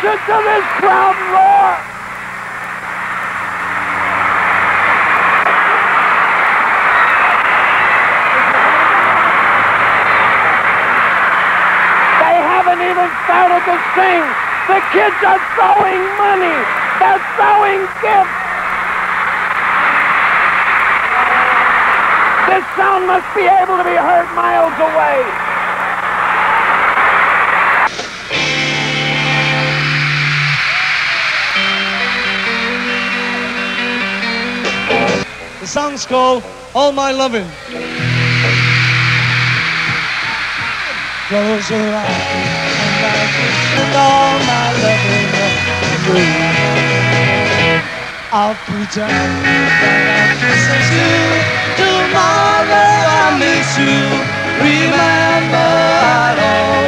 Listen to this crowd roar! They haven't even started to sing. The kids are throwing money. They're throwing gifts. This sound must be able to be heard miles away. The song's called All My Loving. Close your eyes and all my loving for you. I'll pretend that I miss you. Tomorrow I miss you. Remember I don't.